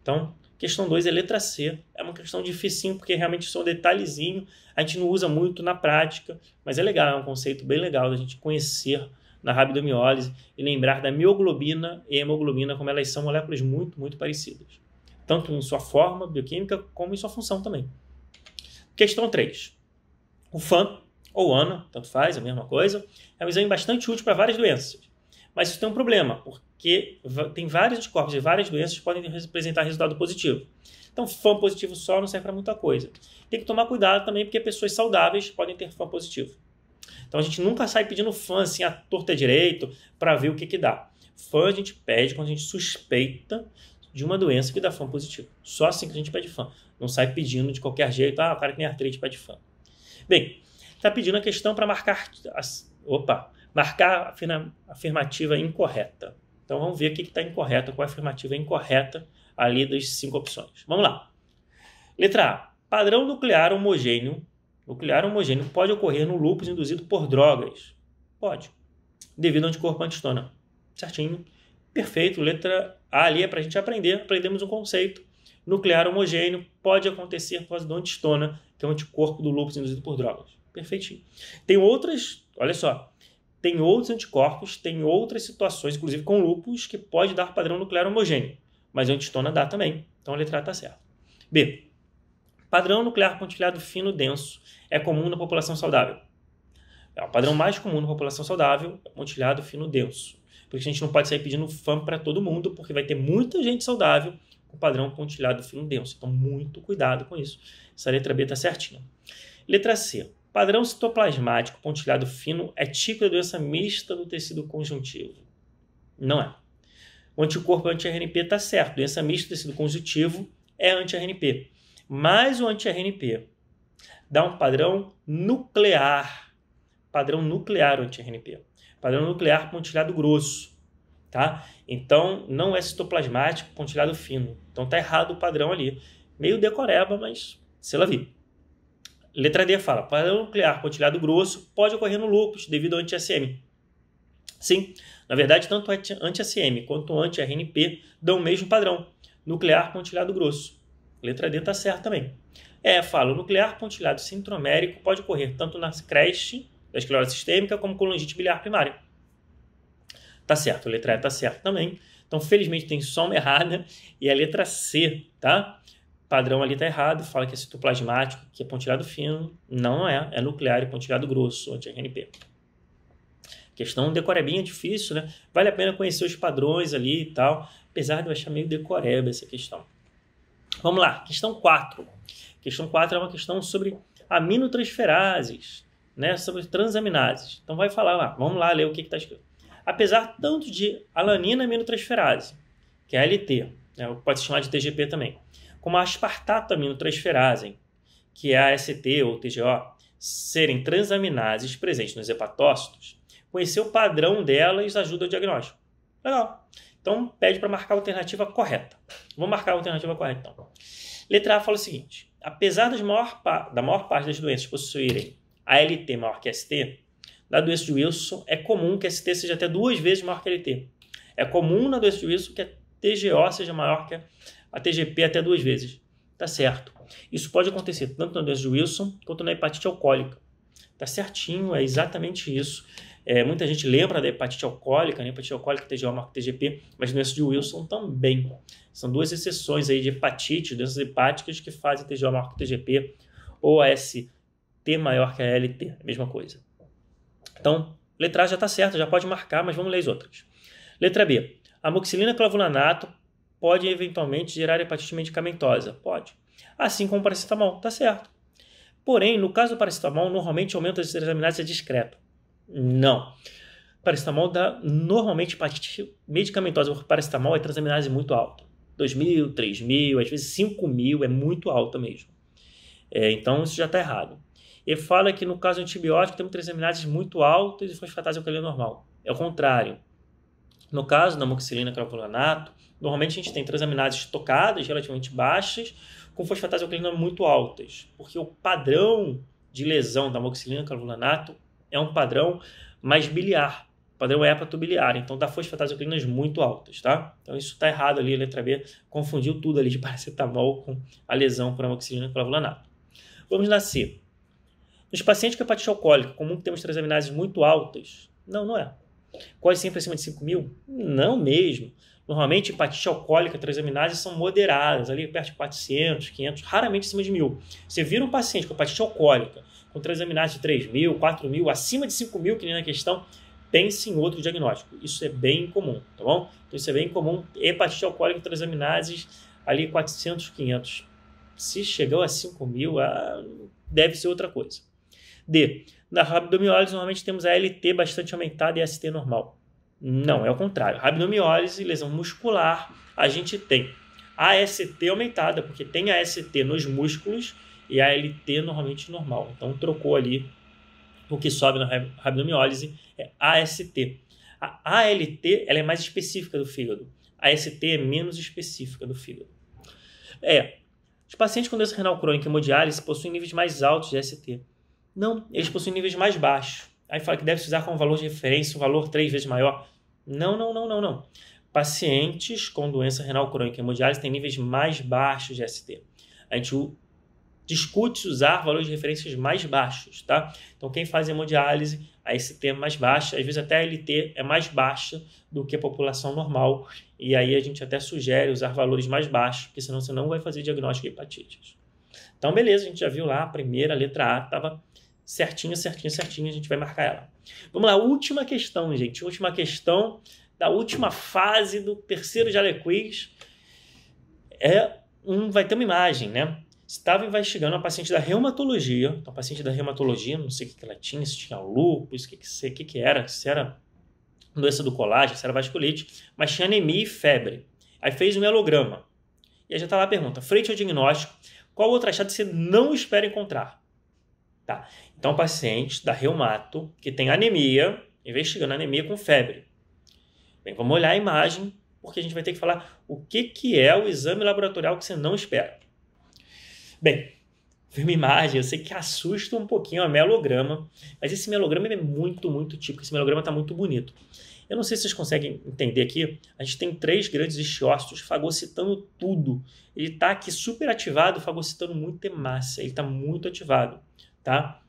Então, questão 2 é letra C. É uma questão dificinho, porque realmente isso é um detalhezinho, a gente não usa muito na prática, mas é legal, é um conceito bem legal da gente conhecer na rabdomiólise e lembrar da mioglobina e hemoglobina, como elas são moléculas muito, muito parecidas. Tanto em sua forma bioquímica, como em sua função também. Questão 3. O FAM, ou ANA, tanto faz, é a mesma coisa, é um exame bastante útil para várias doenças. Mas isso tem um problema, porque tem vários anticorpos e várias doenças que podem apresentar resultado positivo. Então, FAM positivo só não serve para muita coisa. Tem que tomar cuidado também, porque pessoas saudáveis podem ter FAM positivo. Então, a gente nunca sai pedindo FAM assim, à torta direito, para ver o que dá. FAM a gente pede quando a gente suspeita de uma doença que dá FAM positivo. Só assim que a gente pede FAM. Não sai pedindo de qualquer jeito, ah, o cara que tem artrite pede FAM. Bem, está pedindo a questão para marcar, marcar a afirmativa incorreta. Então vamos ver o que está incorreta, qual a afirmativa incorreta ali das 5 opções. Vamos lá. Letra A. Padrão nuclear homogêneo. Nuclear homogêneo pode ocorrer no lúpus induzido por drogas. Pode. Devido ao anticorpo antistona. Certinho. Perfeito, letra A ali é para a gente aprender, aprendemos um conceito. Nuclear homogêneo pode acontecer por causa do antistona, que é um anticorpo do lúpus induzido por drogas. Perfeitinho. Tem outras, olha só, tem outros anticorpos, tem outras situações, inclusive com lúpus, que pode dar padrão nuclear homogêneo, mas a antistona dá também, então a letra A está certa. B. Padrão nuclear pontilhado fino denso é comum na população saudável. É o padrão mais comum na população saudável, pontilhado fino denso. Porque a gente não pode sair pedindo FAM para todo mundo, porque vai ter muita gente saudável com padrão pontilhado fino denso. Então, muito cuidado com isso. Essa letra B está certinha. Letra C. Padrão citoplasmático pontilhado fino é típico da doença mista do tecido conjuntivo. Não é. O anticorpo anti-RNP está certo. Doença mista do tecido conjuntivo é anti-RNP. Mas o anti-RNP dá um padrão nuclear. Padrão nuclear anti-RNP. Padrão nuclear pontilhado grosso, tá? Então, não é citoplasmático pontilhado fino. Então, tá errado o padrão ali. Meio decoreba, mas sei lá vi. Letra D fala, padrão nuclear pontilhado grosso pode ocorrer no lúpus devido ao anti-ACM. Sim, na verdade, tanto anti-ACM quanto anti-RNP dão o mesmo padrão. Nuclear pontilhado grosso. Letra D tá certo também. É, fala, o nuclear pontilhado centromérico pode ocorrer tanto na creche da esclerose sistêmica, como colangite biliar primária. Tá certo, a letra E tá certa também. Então, felizmente, tem só uma errada, e a letra C, tá? O padrão ali tá errado, fala que é citoplasmático, que é pontilhado fino. Não é, é nuclear e pontilhado grosso, anti-RNP. Questão decorebinha difícil, né? Vale a pena conhecer os padrões ali e tal, apesar de eu achar meio decoreba essa questão. Vamos lá, questão 4. Questão 4 é uma questão sobre aminotransferases, né, sobre transaminases. Então vai falar lá, vamos lá ler o que está escrito. Apesar tanto de alanina aminotransferase, que é a ALT, né, pode se chamar de TGP também, como a aspartato aminotransferase, que é a AST ou TGO, serem transaminases presentes nos hepatócitos, conhecer o padrão delas ajuda ao diagnóstico. Legal. Então pede para marcar a alternativa correta. Vou marcar a alternativa correta então. Letra A fala o seguinte, apesar da maior parte das doenças possuírem ALT maior que ST, Na doença de Wilson, é comum que ST seja até 2 vezes maior que a LT. É comum na doença de Wilson que a TGO seja maior que a TGP até 2 vezes. Tá certo. Isso pode acontecer tanto na doença de Wilson quanto na hepatite alcoólica. Tá certinho, é exatamente isso. É, muita gente lembra da hepatite alcoólica, né? Hepatite alcoólica, TGO, maior que TGP, mas doença de Wilson também. São 2 exceções aí de hepatite, doenças hepáticas que fazem TGO maior que TGP ou a ST maior que a LT, a mesma coisa. Então, letra A já está certa, já pode marcar, mas vamos ler as outras. Letra B. A amoxicilina clavulanato pode eventualmente gerar hepatite medicamentosa. Pode. Assim como o paracetamol, está certo. Porém, no caso do paracetamol, normalmente aumenta as transaminases discreto. Não. Paracetamol dá normalmente hepatite medicamentosa, porque paracetamol é transaminase muito alta. 2.000, 3.000, às vezes 5.000, é muito alta mesmo. É, então, isso já está errado. Ele fala que no caso do antibiótico temos transaminases muito altas e fosfatase alcalina normal. É o contrário. No caso da amoxicilina clavulanato, normalmente a gente tem transaminases tocadas, relativamente baixas, com fosfatase alcalina muito altas, porque o padrão de lesão da amoxicilina clavulanato é um padrão mais biliar, padrão hepatobiliar, então dá fosfatase alcalinas muito altas, tá? Então isso está errado ali, a letra B confundiu tudo ali de paracetamol com a lesão por amoxicilina clavulanato. Vamos na C. Nos pacientes com hepatite alcoólica, comum que temos transaminases muito altas? Não, não é. Quase sempre acima de 5.000? Não mesmo. Normalmente, hepatite alcoólica, transaminases são moderadas, ali perto de 400, 500, raramente acima de 1.000. Você vira um paciente com hepatite alcoólica, com transaminases de 3.000, 4.000, acima de 5.000, que nem na questão, pense em outro diagnóstico. Isso é bem comum, tá bom? Então, isso é bem comum. Hepatite alcoólica, transaminases ali 400, 500. Se chegou a 5.000, deve ser outra coisa. D. Na rabdomiólise, normalmente temos a LT bastante aumentada e a ST normal. Não, é o contrário. Rabdomiólise, lesão muscular, a gente tem a ST aumentada, porque tem a ST nos músculos e a LT normalmente normal. Então, trocou ali o que sobe na rabdomiólise, é a ST. A ALT ela é mais específica do fígado. A ST é menos específica do fígado. É. Os pacientes com doença renal crônica e hemodiálise possuem níveis mais altos de ST. Não, eles possuem níveis mais baixos. Aí fala que deve se usar como valor de referência, um valor 3 vezes maior. Não, não, não, não, não. Pacientes com doença renal crônica e hemodiálise têm níveis mais baixos de ST. A gente discute usar valores de referências mais baixos, tá? Então, quem faz hemodiálise, a ST é mais baixa, às vezes até a LT é mais baixa do que a população normal. E aí a gente até sugere usar valores mais baixos, porque senão você não vai fazer diagnóstico de hepatite. Então, beleza, a gente já viu lá a primeira, a letra A, estava certinho, certinho, certinho, a gente vai marcar ela. Vamos lá, última questão, gente. Última questão da última fase do terceiro JaleQuiz. Vai ter uma imagem, né? Estava investigando uma paciente da reumatologia. Então, paciente da reumatologia, não sei o que ela tinha, se tinha lúpus, o que era, se era doença do colágeno, se era vasculite, mas tinha anemia e febre. Aí fez um helograma. E aí já está lá a pergunta, frente ao diagnóstico, qual outro achado você não espera encontrar? Tá. Então, paciente da reumato que tem anemia, investigando anemia com febre. Bem, vamos olhar a imagem, porque a gente vai ter que falar o que é o exame laboratorial que você não espera. Bem, vi uma imagem, eu sei que assusta um pouquinho, é um melograma, mas esse melograma é muito, muito típico, esse melograma está muito bonito. Eu não sei se vocês conseguem entender aqui, a gente tem 3 grandes histiócitos fagocitando tudo. Ele está aqui super ativado, fagocitando muita hemácia, ele está muito ativado. Tá?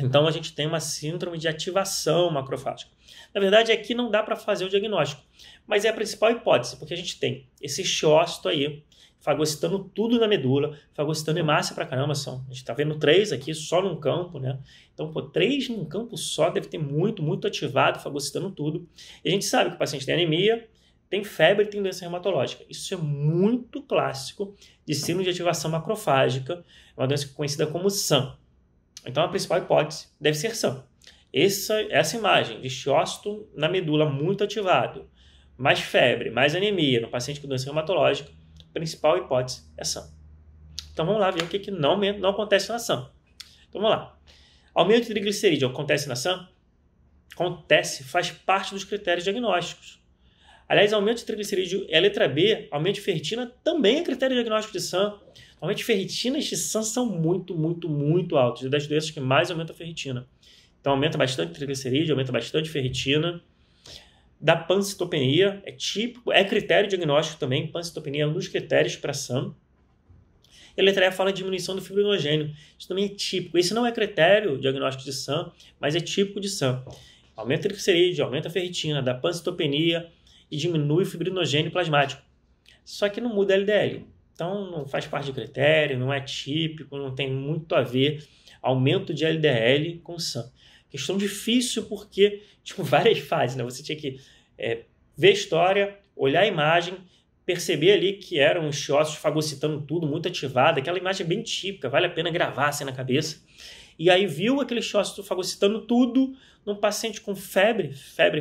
Então, a gente tem uma síndrome de ativação macrofágica. Na verdade, aqui não dá para fazer o diagnóstico, mas é a principal hipótese, porque a gente tem esse histiócito aí, fagocitando tudo na medula, fagocitando hemácia pra caramba. A gente está vendo 3 aqui, só num campo, né? Então, pô, 3 num campo só, deve ter muito, muito ativado, fagocitando tudo. E a gente sabe que o paciente tem anemia, tem febre e tem doença reumatológica. Isso é muito clássico de síndrome de ativação macrofágica, uma doença conhecida como SAM. Então, a principal hipótese deve ser SAM. Essa imagem de histiócito na medula muito ativado, mais febre, mais anemia no paciente com doença reumatológica, a principal hipótese é SAM. Então, vamos lá ver o que não acontece na SAM. Então, vamos lá. Aumento de triglicerídeo acontece na SAM? Acontece, faz parte dos critérios diagnósticos. Aliás, aumento de triglicerídeo é a letra B, aumento de ferritina também é critério diagnóstico de SAM. Aumento de ferritina e de SAM são muito, muito, muito altos. É das doenças que mais aumenta a ferritina. Então aumenta bastante triglicerídeo, aumenta bastante ferritina. Da pancitopenia, é típico, é critério diagnóstico também, pancitopenia é um dos critérios para SAM. E a letra E fala de diminuição do fibrinogênio, isso também é típico. Esse não é critério diagnóstico de SAM, mas é típico de SAM. Aumenta triglicerídeo, aumenta a ferritina, dá pancitopenia e diminui o fibrinogênio plasmático. Só que não muda a LDL. Então, não faz parte de critério, não é típico, não tem muito a ver aumento de LDL com SAM. Questão difícil porque, tipo, várias fases, né? Você tinha que ver a história, olhar a imagem, perceber ali que eram os ossos fagocitando tudo, muito ativado. Aquela imagem bem típica, vale a pena gravar assim na cabeça. E aí viu aquele ósseos fagocitando tudo num paciente com febre,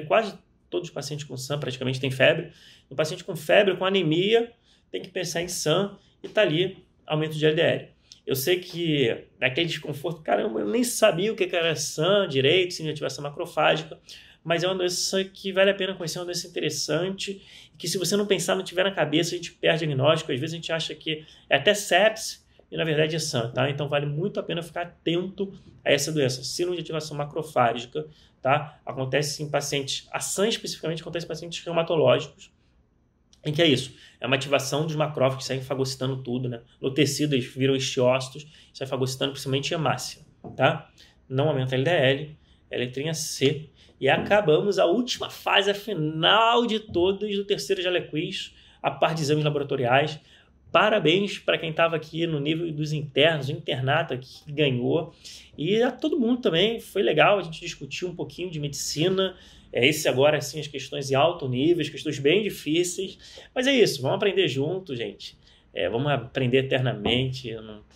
quase todos os pacientes com SAM praticamente têm febre. Um paciente com febre, com anemia, tem que pensar em SAM e tá ali aumento de LDL. Eu sei que naquele desconforto, caramba, eu nem sabia o que era SAM direito, se não tivesse macrofágica, mas é uma doença que vale a pena conhecer, é uma doença interessante, que se você não pensar, não tiver na cabeça, a gente perde diagnóstico, às vezes a gente acha que é até sepse, e na verdade é SAM, tá? Então vale muito a pena ficar atento a essa doença. Síndrome de ativação macrofágica, tá? Acontece em pacientes, a SAM especificamente acontece em pacientes reumatológicos, em que é isso, é uma ativação dos macrófagos que saem fagocitando tudo, né? No tecido eles viram histiócitos, saem fagocitando principalmente hemácia, tá? Não aumenta a LDL, é a letrinha C. E acabamos a última fase, a final de todas, do terceiro JaleQuiz, a parte de exames laboratoriais. Parabéns para quem estava aqui no nível dos internos, o internato que ganhou. E a todo mundo também, foi legal, a gente discutiu um pouquinho de medicina. É esse agora, assim, as questões em alto nível, as questões bem difíceis. Mas é isso, vamos aprender junto, gente. Vamos aprender eternamente,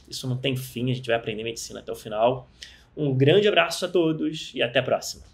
isso não tem fim, a gente vai aprender medicina até o final. Um grande abraço a todos e até a próxima.